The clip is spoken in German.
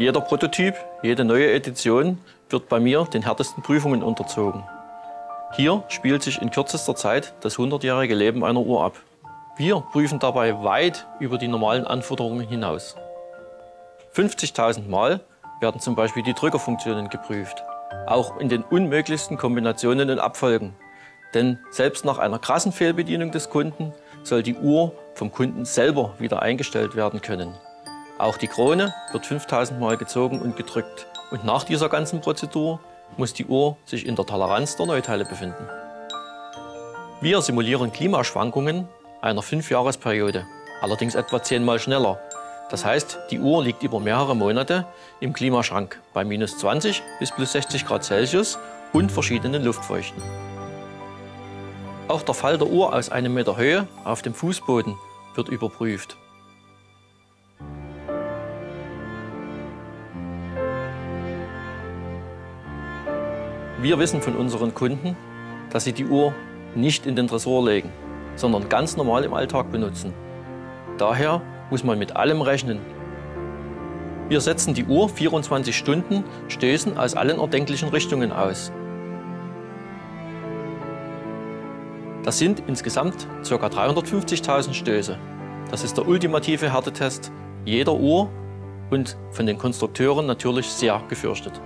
Jeder Prototyp, jede neue Edition wird bei mir den härtesten Prüfungen unterzogen. Hier spielt sich in kürzester Zeit das 100-jährige Leben einer Uhr ab. Wir prüfen dabei weit über die normalen Anforderungen hinaus. 50.000 Mal werden zum Beispiel die Drückerfunktionen geprüft, auch in den unmöglichsten Kombinationen und Abfolgen. Denn selbst nach einer krassen Fehlbedienung des Kunden soll die Uhr vom Kunden selber wieder eingestellt werden können. Auch die Krone wird 5.000 Mal gezogen und gedrückt. Und nach dieser ganzen Prozedur muss die Uhr sich in der Toleranz der Neuteile befinden. Wir simulieren Klimaschwankungen einer 5-Jahresperiode, allerdings etwa 10-mal schneller. Das heißt, die Uhr liegt über mehrere Monate im Klimaschrank bei -20 bis +60 Grad Celsius und verschiedenen Luftfeuchten. Auch der Fall der Uhr aus 1 Meter Höhe auf dem Fußboden wird überprüft. Wir wissen von unseren Kunden, dass sie die Uhr nicht in den Tresor legen, sondern ganz normal im Alltag benutzen. Daher muss man mit allem rechnen. Wir setzen die Uhr 24 Stunden Stößen aus allen erdenklichen Richtungen aus. Das sind insgesamt ca. 350.000 Stöße. Das ist der ultimative Härtetest jeder Uhr und von den Konstrukteuren natürlich sehr gefürchtet.